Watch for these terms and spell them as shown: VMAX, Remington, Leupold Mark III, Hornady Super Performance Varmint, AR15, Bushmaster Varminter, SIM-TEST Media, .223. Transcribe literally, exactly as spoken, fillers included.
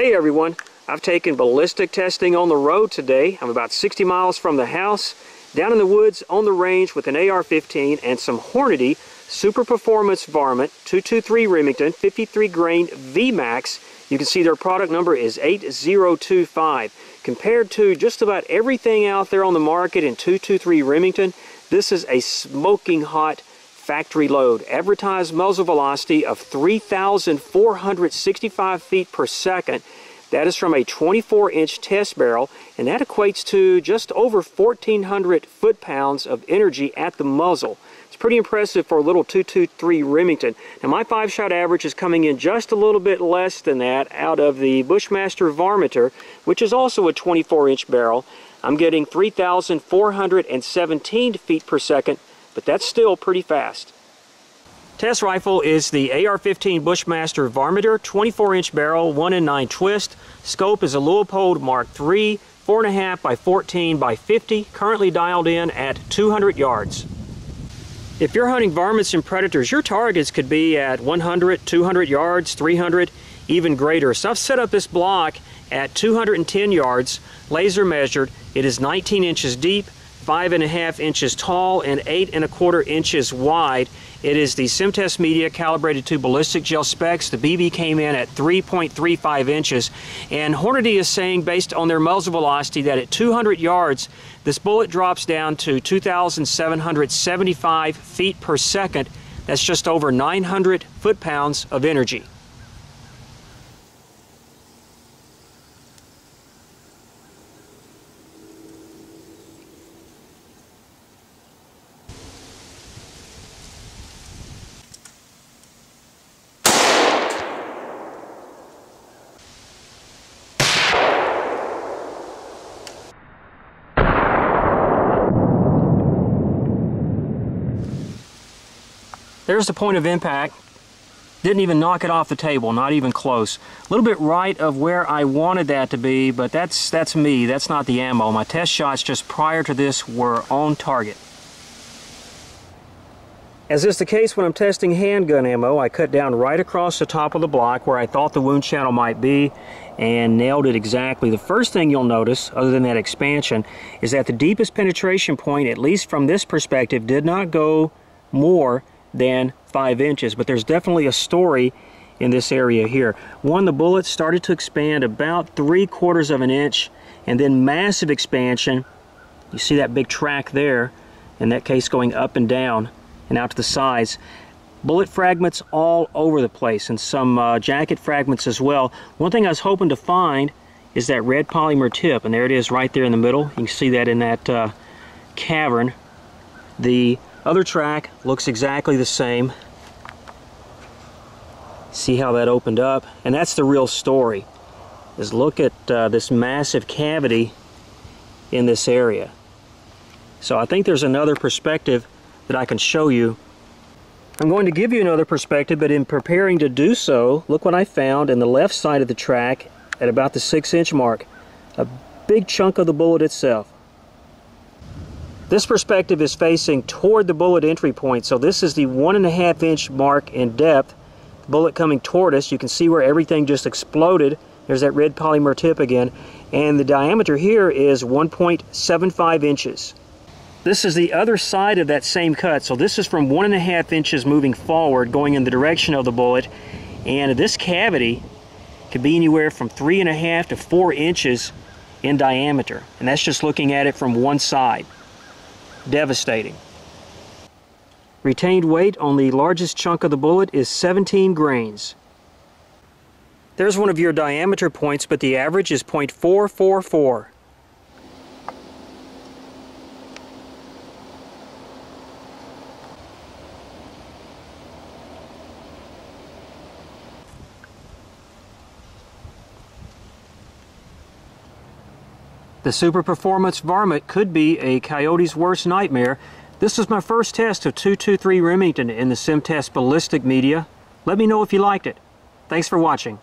Hey everyone, I've taken ballistic testing on the road today. I'm about sixty miles from the house, down in the woods on the range with an A R fifteen and some Hornady Super Performance Varmint two two three Remington fifty-three grain V MAX. You can see their product number is eight zero two five. Compared to just about everything out there on the market in two two three Remington, this is a smoking hot factory load. Advertised muzzle velocity of three thousand four hundred sixty-five feet per second. That is from a twenty-four inch test barrel, and that equates to just over fourteen hundred foot-pounds of energy at the muzzle. It's pretty impressive for a little two two three Remington. Now my five-shot average is coming in just a little bit less than that out of the Bushmaster Varminter, which is also a twenty-four inch barrel. I'm getting three thousand four hundred seventeen feet per second, but that's still pretty fast. Test rifle is the A R fifteen Bushmaster Varminter, twenty-four inch barrel, one in nine twist. Scope is a Leupold Mark three, four and a half by fourteen by fifty, currently dialed in at two hundred yards. If you're hunting varmints and predators, your targets could be at one hundred, two hundred yards, three hundred, even greater. So I've set up this block at two hundred ten yards, laser measured. It is nineteen inches deep, five and a half inches tall, and eight and a quarter inches wide. It is the SIM-TEST Media calibrated to ballistic gel specs. The B B came in at three point three five inches, and Hornady is saying, based on their muzzle velocity, that at two hundred yards this bullet drops down to two thousand seven hundred seventy-five feet per second. That's just over nine hundred foot-pounds of energy. There's the point of impact. Didn't even knock it off the table, not even close. A little bit right of where I wanted that to be, but that's that's me, that's not the ammo. My test shots just prior to this were on target. As is the case when I'm testing handgun ammo, I cut down right across the top of the block where I thought the wound channel might be and nailed it exactly. The first thing you'll notice, other than that expansion, is that the deepest penetration point, at least from this perspective, did not go more than five inches, but there's definitely a story in this area here. One, the bullet started to expand about three quarters of an inch, and then massive expansion. You see that big track there, in that case going up and down and out to the sides. Bullet fragments all over the place, and some uh, jacket fragments as well. One thing I was hoping to find is that red polymer tip, and there it is right there in the middle. You can see that in that uh, cavern. The other track looks exactly the same. See how that opened up? And that's the real story, is look at uh, this massive cavity in this area. So I think there's another perspective that I can show you. I'm going to give you another perspective, but in preparing to do so, look what I found in the left side of the track at about the six inch mark. A big chunk of the bullet itself. This perspective is facing toward the bullet entry point, so this is the one and a half inch mark in depth. The bullet coming toward us, you can see where everything just exploded. There's that red polymer tip again, and the diameter here is one point seven five inches. This is the other side of that same cut, so this is from one and a half inches moving forward, going in the direction of the bullet, and this cavity could be anywhere from three and a half to four inches in diameter, and that's just looking at it from one side. Devastating. Retained weight on the largest chunk of the bullet is seventeen grains. There's one of your diameter points, but the average is point four four four. The Super Performance Varmint could be a coyote's worst nightmare. This is my first test of two two three Remington in the SIM-TEST Ballistic Media. Let me know if you liked it. Thanks for watching.